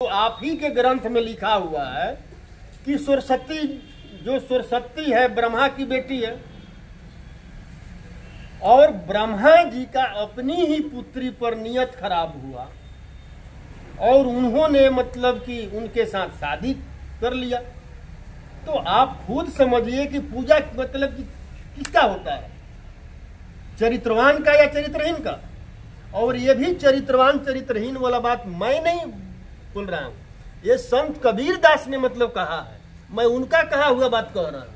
तो आप ही के ग्रंथ में लिखा हुआ है कि सरस्वती जो सरस्वती है ब्रह्मा की बेटी है और ब्रह्मा जी का अपनी ही पुत्री पर नियत खराब हुआ और उन्होंने मतलब कि उनके साथ शादी कर लिया। तो आप खुद समझिए कि पूजा मतलब कि किसका होता है, चरित्रवान का या चरित्रहीन का। और ये भी चरित्रवान चरित्रहीन वाला बात मैं नहीं बोल रहा हूं, ये संत कबीर दास ने मतलब कहा है, मैं उनका कहा हुआ बात कह रहा हूं।